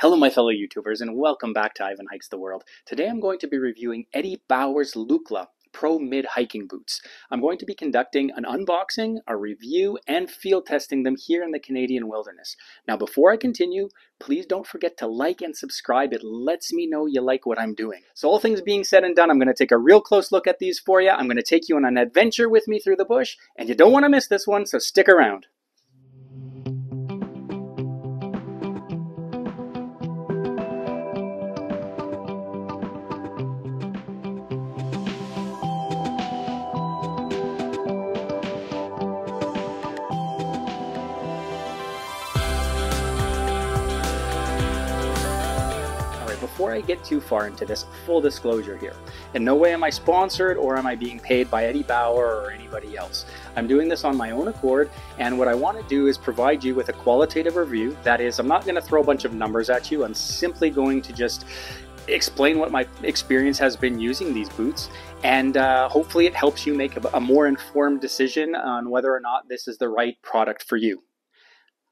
Hello my fellow YouTubers and welcome back to Ivan Hikes the World. Today I'm going to be reviewing Eddie Bauer's Lukla Pro Mid hiking boots. I'm going to be conducting an unboxing, a review, and field testing them here in the Canadian wilderness. Now before I continue, please don't forget to like and subscribe. It lets me know you like what I'm doing. So all things being said and done, I'm going to take a real close look at these for you. I'm going to take you on an adventure with me through the bush, and you don't want to miss this one, so stick around. Before I get too far into this, full disclosure here. In no way am I sponsored or am I being paid by Eddie Bauer or anybody else. I'm doing this on my own accord, and what I want to do is provide you with a qualitative review. That is, I'm not going to throw a bunch of numbers at you. I'm simply going to just explain what my experience has been using these boots, and hopefully it helps you make a more informed decision on whether or not this is the right product for you.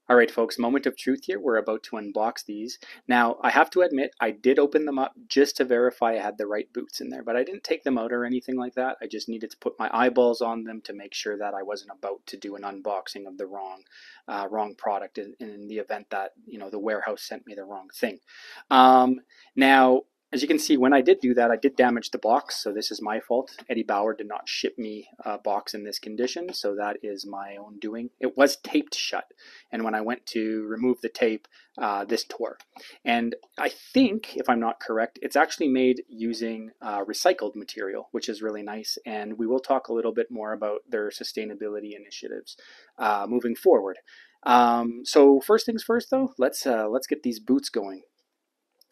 Alright folks, moment of truth here. We're about to unbox these. Now, I have to admit, I did open them up just to verify I had the right boots in there, but I didn't take them out or anything like that. I just needed to put my eyeballs on them to make sure that I wasn't about to do an unboxing of the wrong product in the event that, you know, the warehouse sent me the wrong thing. Now, as you can see, when I did do that, I did damage the box, so this is my fault. Eddie Bauer did not ship me a box in this condition, so that is my own doing. It was taped shut, and when I went to remove the tape, this tore. And I think, if I'm not correct, it's actually made using recycled material, which is really nice, and we will talk a little bit more about their sustainability initiatives moving forward. So first things first, though, let's get these boots going.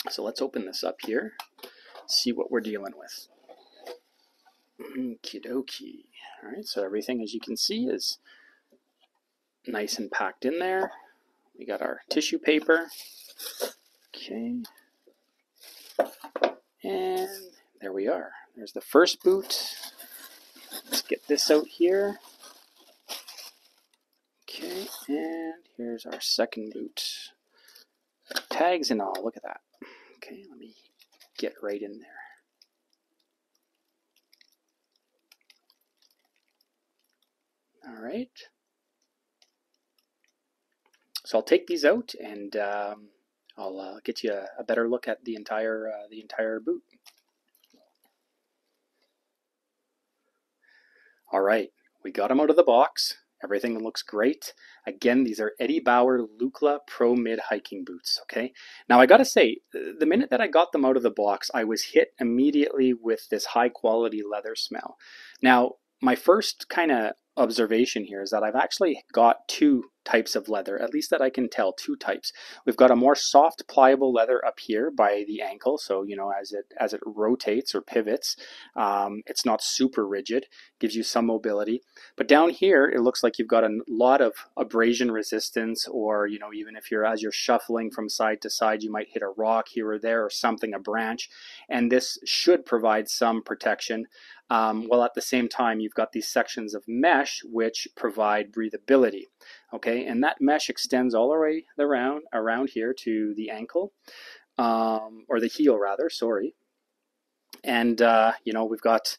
So let's open this up here, see what we're dealing with. Okie dokie. All right, so everything, as you can see, is nice and packed in there. We got our tissue paper. Okay. And there we are. There's the first boot. Let's get this out here. Okay, and here's our second boot. Tags and all, look at that. Okay, let me get right in there. All right. So I'll take these out and I'll get you a better look at the entire boot. All right, we got them out of the box. Everything looks great. Again, these are Eddie Bauer Lukla Pro Mid hiking boots, okay? Now, I gotta say, the minute that I got them out of the box, I was hit immediately with this high-quality leather smell. Now, my first kind of observation here is that I've actually got two types of leather, at least that I can tell, two types. We've got a more soft, pliable leather up here by the ankle, so, you know, as it rotates or pivots, it's not super rigid, gives you some mobility. But down here, it looks like you've got a lot of abrasion resistance, or, you know, even if you're, as you're shuffling from side to side, you might hit a rock here or there or something, a branch, and this should provide some protection. While at the same time, you've got these sections of mesh which provide breathability. Okay, and that mesh extends all the way around here to the ankle, or the heel rather, sorry. And you know, we've got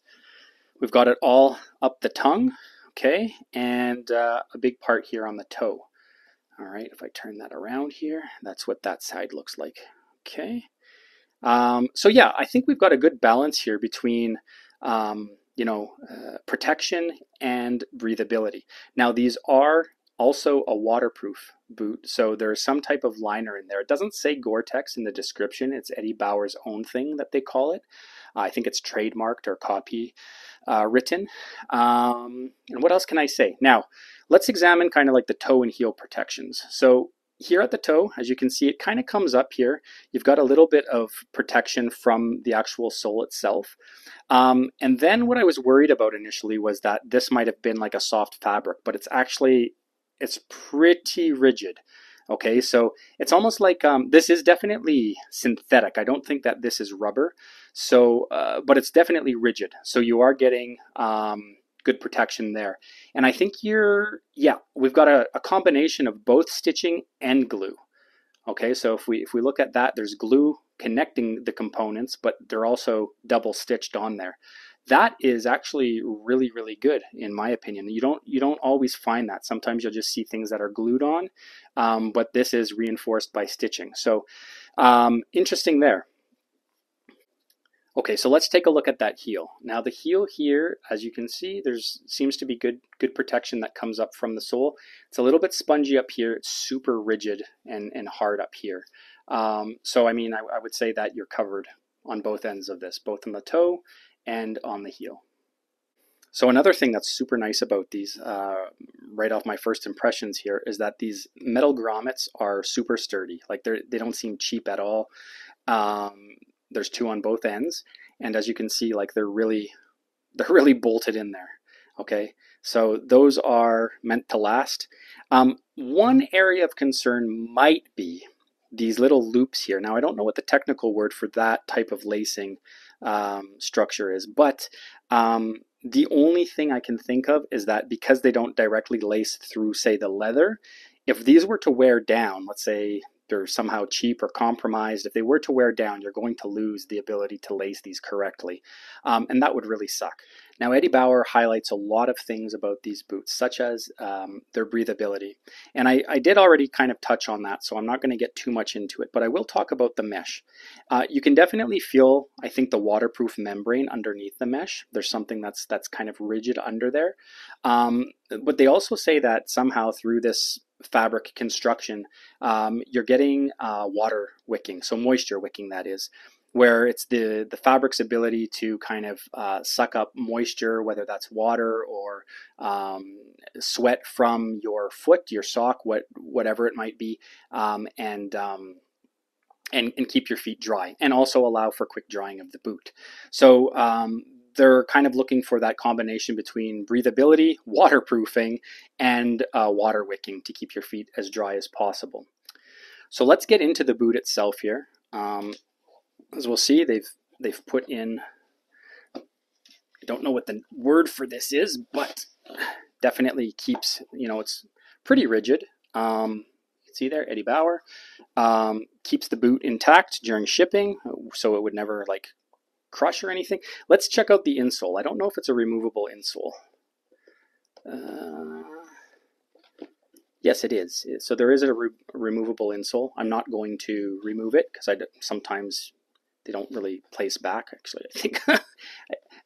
it all up the tongue, okay, and a big part here on the toe. All right, if I turn that around here, that's what that side looks like. Okay, so yeah, I think we've got a good balance here between you know, protection and breathability. Now these are also a waterproof boot, so there's some type of liner in there. It doesn't say Gore-Tex in the description. It's Eddie Bauer's own thing that they call it. I think it's trademarked or copy written. And what else can I say? Now, let's examine kind of like the toe and heel protections. So here at the toe, as you can see, it kind of comes up here. You've got a little bit of protection from the actual sole itself. And then what I was worried about initially was that this might have been like a soft fabric, but it's actually, it's pretty rigid. Okay, so it's almost like this is definitely synthetic. I don't think that this is rubber, so but it's definitely rigid, so you are getting good protection there. And I think we've got a combination of both stitching and glue. Okay, so if we look at that, there's glue connecting the components, but they're also double stitched on there. That is actually really, really good in my opinion. You don't always find that. Sometimes you'll just see things that are glued on, but this is reinforced by stitching. So interesting there. Okay, so let's take a look at that heel. Now the heel here, as you can see, there's seems to be good protection that comes up from the sole. It's a little bit spongy up here. It's super rigid and hard up here. So I mean, I would say that you're covered on both ends of this, both on the toe and on the heel. So another thing that's super nice about these, right off my first impressions here, is that these metal grommets are super sturdy. Like they don't seem cheap at all. There's two on both ends, and as you can see, like they're really bolted in there. Okay, so those are meant to last. One area of concern might be these little loops here. Now I don't know what the technical word for that type of lacing structure is, but the only thing I can think of is that because they don't directly lace through, say, the leather, if these were to wear down, let's say they're somehow cheap or compromised, if they were to wear down, you're going to lose the ability to lace these correctly. And that would really suck. Now, Eddie Bauer highlights a lot of things about these boots, such as their breathability. And I did already kind of touch on that, so I'm not going to get too much into it, but I will talk about the mesh. You can definitely feel, I think, the waterproof membrane underneath the mesh. There's something that's kind of rigid under there. But they also say that somehow through this fabric construction, you're getting water wicking, so moisture wicking, that is, where it's the fabric's ability to kind of suck up moisture, whether that's water or sweat from your foot, your sock, whatever it might be, and keep your feet dry, and also allow for quick drying of the boot. So they're kind of looking for that combination between breathability, waterproofing, and water wicking to keep your feet as dry as possible. So let's get into the boot itself here. As we'll see, they've put in, I don't know what the word for this is, but definitely keeps, you know, it's pretty rigid. See there, Eddie Bauer. Keeps the boot intact during shipping, so it would never like crush or anything. Let's check out the insole. I don't know if it's a removable insole. Yes, it is. So there is a removable insole. I'm not going to remove it because sometimes they don't really place back. Actually, I think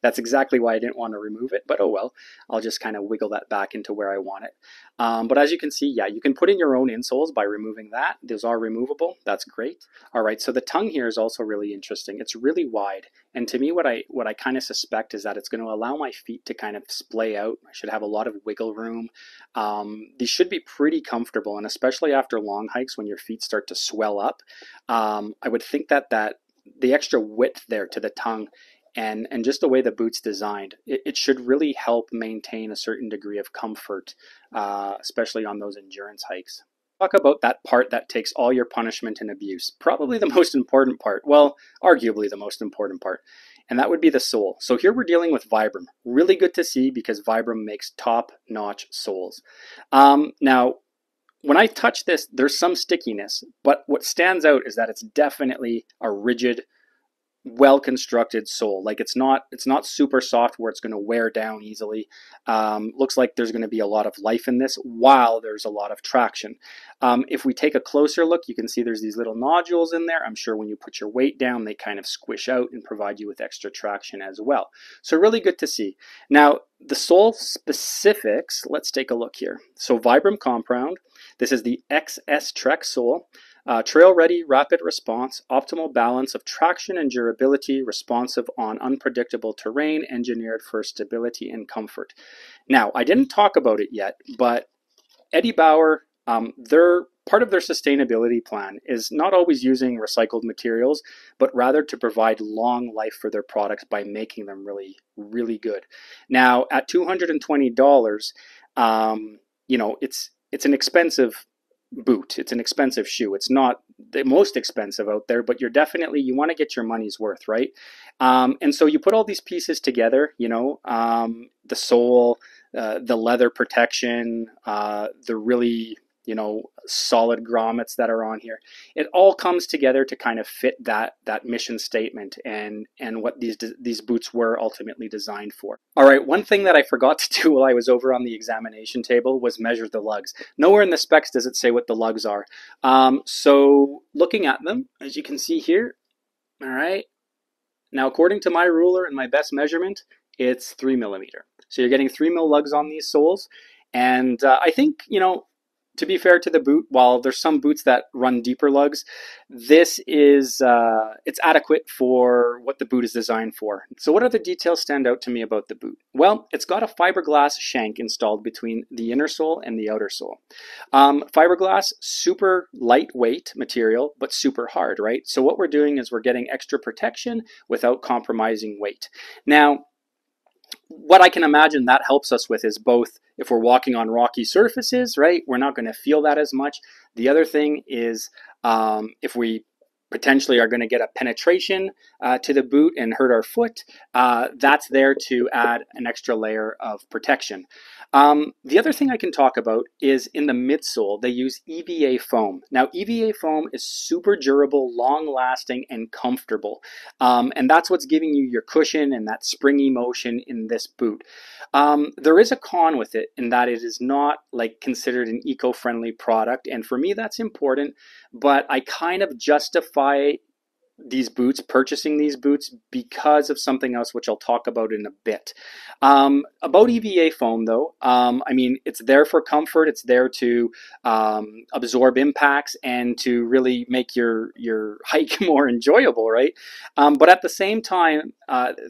that's exactly why I didn't want to remove it, but oh well, I'll just kind of wiggle that back into where I want it. But as you can see, yeah, you can put in your own insoles by removing that. Those are removable. That's great. All right, so the tongue here is also really interesting. It's really wide. And to me, what I kind of suspect is that it's going to allow my feet to kind of splay out. I should have a lot of wiggle room. These should be pretty comfortable, and especially after long hikes when your feet start to swell up, I would think that the extra width there to the tongue and just the way the boot's designed, it should really help maintain a certain degree of comfort, especially on those endurance hikes. Talk about that part that takes all your punishment and abuse. Probably the most important part. Well, arguably the most important part. And that would be the sole. So here we're dealing with Vibram. Really good to see because Vibram makes top-notch soles. Now, when I touch this, there's some stickiness, but what stands out is that it's definitely a rigid, well-constructed sole. Like it's not super soft where it's going to wear down easily. Looks like there's going to be a lot of life in this while there's a lot of traction. If we take a closer look, you can see there's these little nodules in there. I'm sure when you put your weight down, they kind of squish out and provide you with extra traction as well. So really good to see. Now, the sole specifics, let's take a look here. So Vibram compound. This is the XS Trek sole. Trail ready, rapid response, optimal balance of traction and durability, responsive on unpredictable terrain, engineered for stability and comfort. Now, I didn't talk about it yet, but Eddie Bauer, part of their sustainability plan is not always using recycled materials, but rather to provide long life for their products by making them really, really good. Now, at $220, you know, it's an expensive boot. It's an expensive shoe. It's not the most expensive out there, but you want to get your money's worth, right? And so you put all these pieces together, you know, the sole, the leather protection, the really, you know, solid grommets that are on here. It all comes together to kind of fit that mission statement and what these boots were ultimately designed for. All right, one thing that I forgot to do while I was over on the examination table was measure the lugs. Nowhere in the specs does it say what the lugs are. So looking at them, as you can see here, all right, now according to my ruler and my best measurement, it's 3 millimeter. So you're getting 3 mil lugs on these soles. And I think, you know, to be fair to the boot, while there's some boots that run deeper lugs, this is, it's adequate for what the boot is designed for. So what other details stand out to me about the boot? Well, it's got a fiberglass shank installed between the inner sole and the outer sole. Fiberglass, super lightweight material, but super hard, right? So what we're doing is we're getting extra protection without compromising weight. Now, what I can imagine that helps us with is both, if we're walking on rocky surfaces, right, we're not going to feel that as much. The other thing is if we potentially are going to get a penetration to the boot and hurt our foot, that's there to add an extra layer of protection. The other thing I can talk about is in the midsole, they use EVA foam. Now, EVA foam is super durable, long-lasting, and comfortable. And that's what's giving you your cushion and that springy motion in this boot. There is a con with it in that it is not like considered an eco-friendly product. And for me, that's important, but I kind of justify these boots, purchasing these boots, because of something else which I'll talk about in a bit. About EVA foam though, I mean, it's there for comfort, it's there to absorb impacts and to really make your hike more enjoyable, right? But at the same time,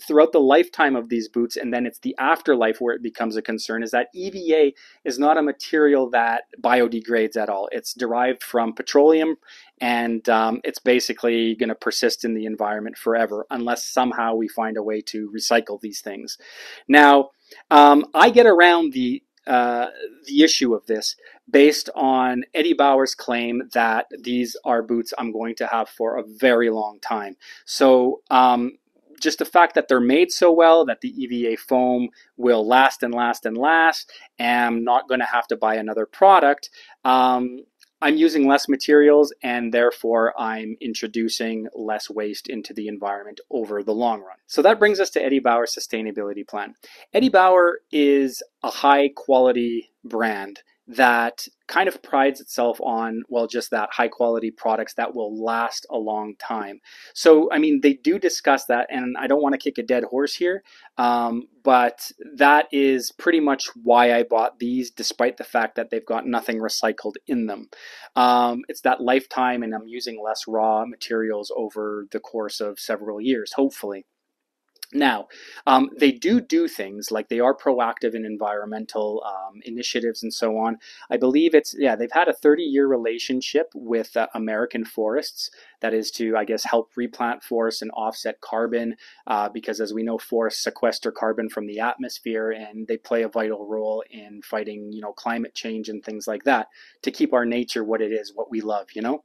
throughout the lifetime of these boots, and then it's the afterlife where it becomes a concern, is that EVA is not a material that biodegrades at all. It's derived from petroleum, and it's basically going to persist in the environment forever unless somehow we find a way to recycle these things. Now, I get around the issue of this based on Eddie Bauer's claim that these are boots I'm going to have for a very long time. So just the fact that they're made so well, that the EVA foam will last and last and last, and I'm not going to have to buy another product. I'm using less materials, and therefore I'm introducing less waste into the environment over the long run. So that brings us to Eddie Bauer's sustainability plan. Eddie Bauer is a high quality brand that kind of prides itself on, well, just that high quality products that will last a long time. So, I mean, they do discuss that, and I don't want to kick a dead horse here, but that is pretty much why I bought these, despite the fact that they've got nothing recycled in them. It's that lifetime, and I'm using less raw materials over the course of several years, hopefully. Now, they do things, like they are proactive in environmental initiatives and so on. I believe it's, yeah, they've had a 30-year relationship with American Forests. That is to, I guess, help replant forests and offset carbon, because as we know, forests sequester carbon from the atmosphere, and they play a vital role in fighting, you know, climate change and things like that to keep our nature what it is, what we love, you know?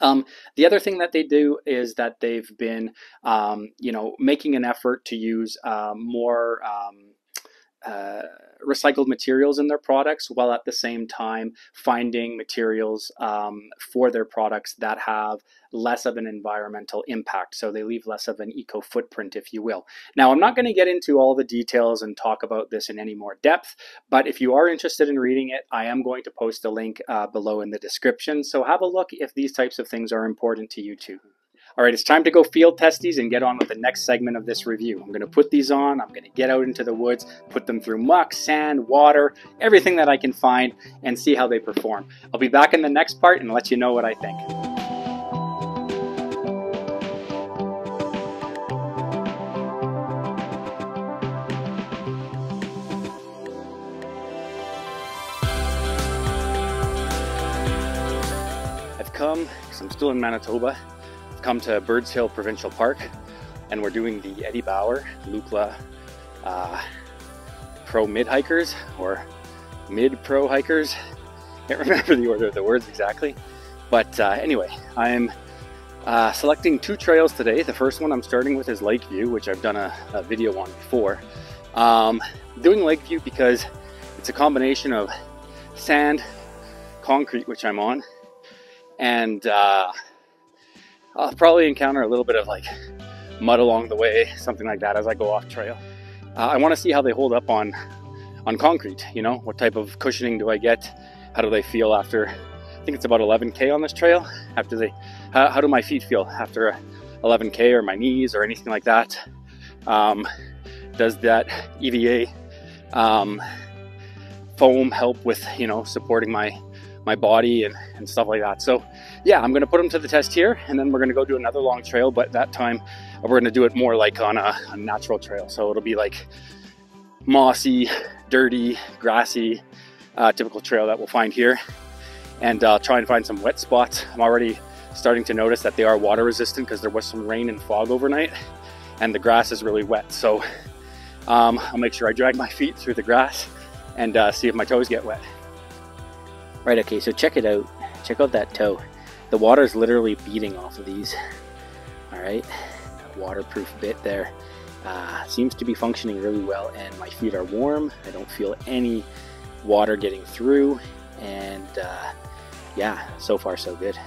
The other thing that they do is that they've been, you know, making an effort to use more recycled materials in their products, while at the same time finding materials for their products that have less of an environmental impact. So they leave less of an eco footprint, if you will. Now, I'm not going to get into all the details and talk about this in any more depth, but if you are interested in reading it, I am going to post a link below in the description. So have a look if these types of things are important to you too. All right, it's time to go field test these and get on with the next segment of this review. I'm going to put these on, I'm going to get out into the woods, put them through muck, sand, water, everything that I can find, and see how they perform. I'll be back in the next part and let you know what I think. I've come, because I'm still in Manitoba, come to Birds Hill Provincial Park, and we're doing the Eddie Bauer Lukla Pro Mid Hikers, or Mid Pro Hikers. Can't remember the order of the words exactly, but anyway, I'm selecting two trails today. The first one I'm starting with is Lakeview, which I've done a video on before. Doing Lakeview because it's a combination of sand, concrete, which I'm on, and I'll probably encounter a little bit of like mud along the way, something like that, as I go off trail. I want to see how they hold up on concrete, you know, what type of cushioning do I get, how do they feel after, I think it's about 11K on this trail, after they, how do my feet feel after 11K, or my knees, or anything like that. Does that EVA foam help with, you know, supporting my body and stuff like that. So yeah, I'm going to put them to the test here, and then we're going to go do another long trail, but that time we're going to do it more like on a natural trail. So it'll be like mossy, dirty, grassy, typical trail that we'll find here, and try and find some wet spots. I'm already starting to notice that they are water resistant because there was some rain and fog overnight, and the grass is really wet. So I'll make sure I drag my feet through the grass and see if my toes get wet. Right, okay, so check it out. Check out that toe. The water is literally beating off of these. All right, that waterproof bit there seems to be functioning really well, and my feet are warm. I don't feel any water getting through, and yeah, so far so good.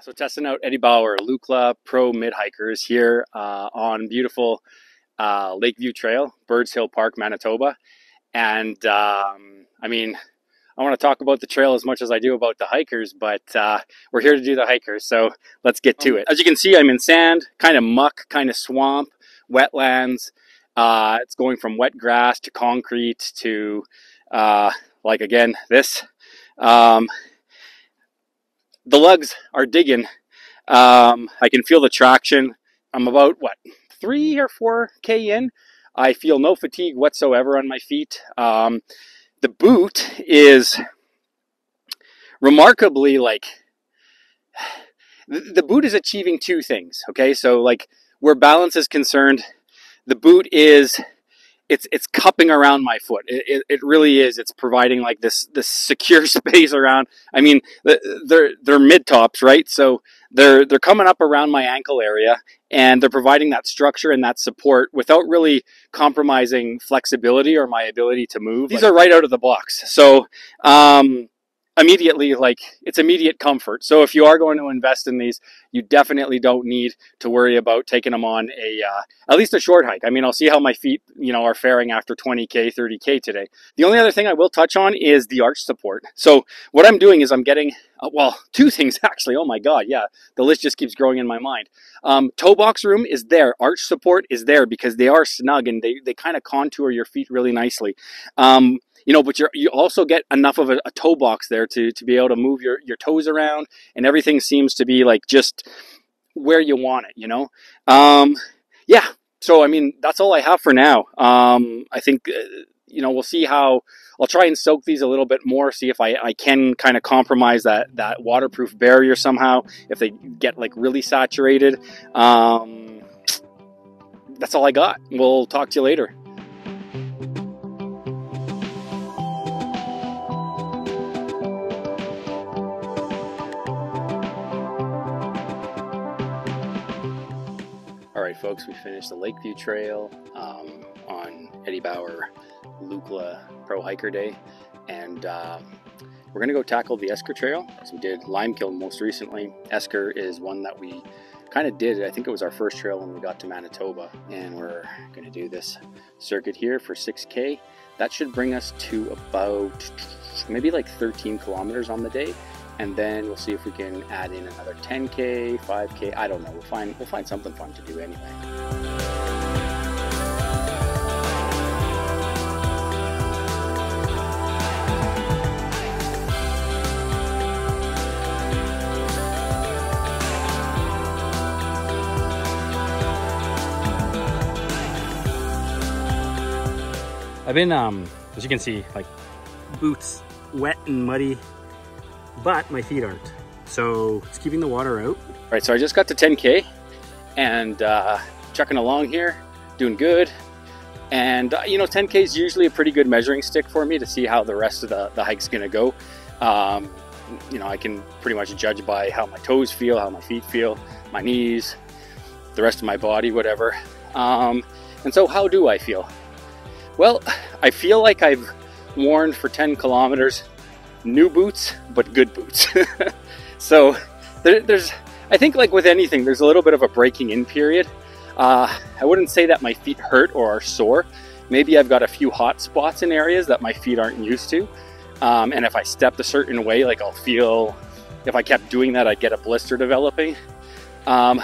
So testing out Eddie Bauer, Lukla Pro Mid hikers here on beautiful Lakeview Trail, Birds Hill Park, Manitoba. And I mean, I want to talk about the trail as much as I do about the hikers, but we're here to do the hikers, so let's get to it. As you can see, I'm in sand, kind of muck, kind of swamp, wetlands. It's going from wet grass to concrete to like again this. The lugs are digging. I can feel the traction. I'm about, what, 3 or 4K in. I feel no fatigue whatsoever on my feet. The boot is remarkably like, the boot is achieving two things, okay? So like where balance is concerned, the boot is, it's cupping around my foot. It really is. It's providing like this secure space around. I mean, they're mid tops, right? So they're coming up around my ankle area, and they're providing that structure and that support without really compromising flexibility or my ability to move. These are right out of the box. So immediately, like, it's immediate comfort. So if you are going to invest in these, you definitely don't need to worry about taking them on a at least a short hike. I mean, I'll see how my feet, you know, are faring after 20K, 30K today. The only other thing I will touch on is the arch support. So what I'm doing is I'm getting well, two things actually. Oh my God, yeah, the list just keeps growing in my mind. Toe box room is there, arch support is there, because they are snug and they kind of contour your feet really nicely. You know, but you also get enough of a toe box there to be able to move your toes around, and everything seems to be like just where you want it, you know? Yeah, so I mean, that's all I have for now. I think, you know, we'll see how, I'll try and soak these a little bit more, see if I can kind of compromise that waterproof barrier somehow, if they get like really saturated. That's all I got. We'll talk to you later. All right, folks, we finished the Lakeview Trail on Eddie Bauer Lukla Pro Hiker Day, and we're going to go tackle the Esker Trail. So we did Limekiln most recently. Esker is one that we kind of did. I think it was our first trail when we got to Manitoba, and we're going to do this circuit here for 6K. That should bring us to about maybe like 13 kilometers on the day. And then we'll see if we can add in another 10K, 5K, I don't know. We'll find something fun to do anyway. I've been, as you can see, like, boots wet and muddy, but my feet aren't, so it's keeping the water out. All right, so I just got to 10K and chucking along here, doing good, And, you know, 10K is usually a pretty good measuring stick for me to see how the rest of the hike's going to go. You know, I can pretty much judge by how my toes feel, how my feet feel, my knees, the rest of my body, whatever. And so how do I feel? Well, I feel like I've worn for 10 kilometers new boots, but good boots. So there's, I think like with anything, there's a little bit of a breaking in period. I wouldn't say that my feet hurt or are sore. Maybe I've got a few hot spots in areas that my feet aren't used to. And if I stepped a certain way, like I'll feel, if I kept doing that, I'd get a blister developing. But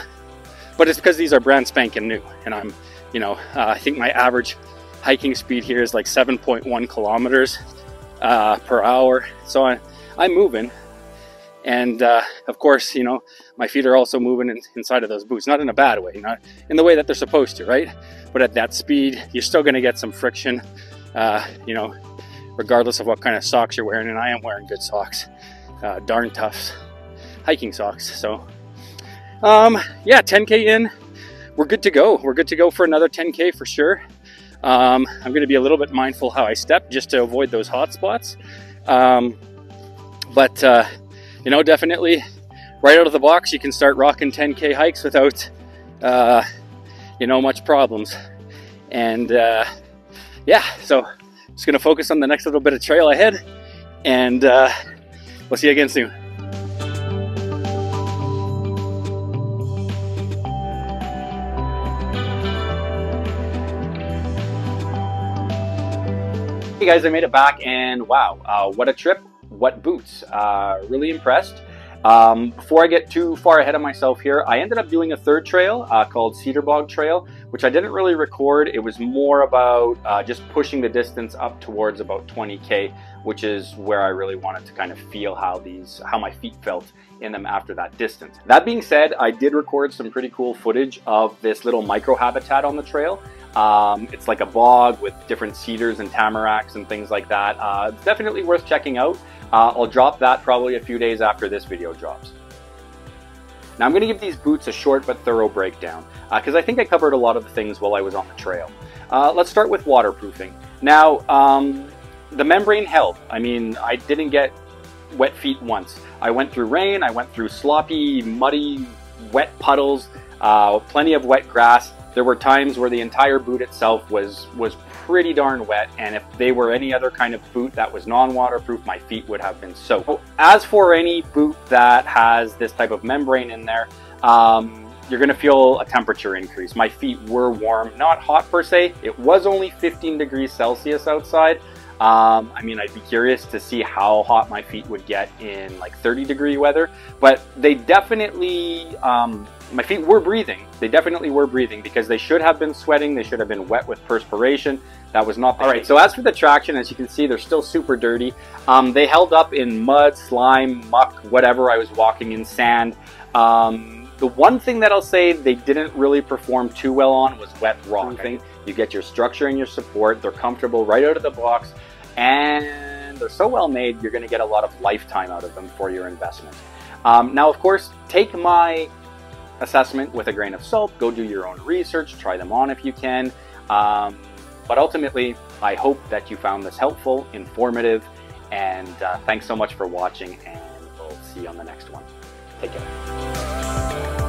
it's because these are brand spanking new, and I'm, you know, I think my average hiking speed here is like 7.1 kilometers per hour. So I'm moving. And of course, you know, my feet are also moving inside of those boots, not in a bad way, not in the way that they're supposed to, right? But at that speed, you're still going to get some friction, you know, regardless of what kind of socks you're wearing. And I am wearing good socks, Darn Tough hiking socks. So yeah, 10K in, we're good to go. We're good to go for another 10K for sure. I'm going to be a little bit mindful how I step just to avoid those hot spots. You know, definitely right out of the box, you can start rocking 10K hikes without, you know, much problems. And yeah, so just going to focus on the next little bit of trail ahead, and we'll see you again soon. Hey guys, I made it back, and wow, what a trip. What boots, really impressed. Before I get too far ahead of myself here, I ended up doing a third trail called Cedar Bog Trail, which I didn't really record. It was more about just pushing the distance up towards about 20K, which is where I really wanted to kind of feel how my feet felt in them after that distance. That being said, I did record some pretty cool footage of this little micro habitat on the trail. It's like a bog with different cedars and tamaracks and things like that. It's definitely worth checking out. I'll drop that probably a few days after this video drops. Now I'm going to give these boots a short but thorough breakdown because I think I covered a lot of the things while I was on the trail. Let's start with waterproofing. Now the membrane held. I mean, I didn't get wet feet once. I went through rain, I went through sloppy, muddy, wet puddles, plenty of wet grass. There were times where the entire boot itself was pretty darn wet, and if they were any other kind of boot that was non-waterproof, my feet would have been soaked. As for any boot that has this type of membrane in there, you're gonna feel a temperature increase. My feet were warm, not hot per se. It was only 15 degrees Celsius outside. I mean, I'd be curious to see how hot my feet would get in like 30-degree weather, but they definitely, my feet were breathing. They definitely were breathing because they should have been sweating. They should have been wet with perspiration. That was not the case. All right, so as for the traction, as you can see, they're still super dirty. They held up in mud, slime, muck, whatever I was walking in, sand. The one thing that I'll say they didn't really perform too well on was wet rock. Okay. You get your structure and your support. They're comfortable right out of the box, and they're so well made, you're going to get a lot of lifetime out of them for your investment. Now, of course, take my assessment with a grain of salt. Go do your own research, try them on if you can, but ultimately I hope that you found this helpful, informative, and thanks so much for watching, and we'll see you on the next one. Take care.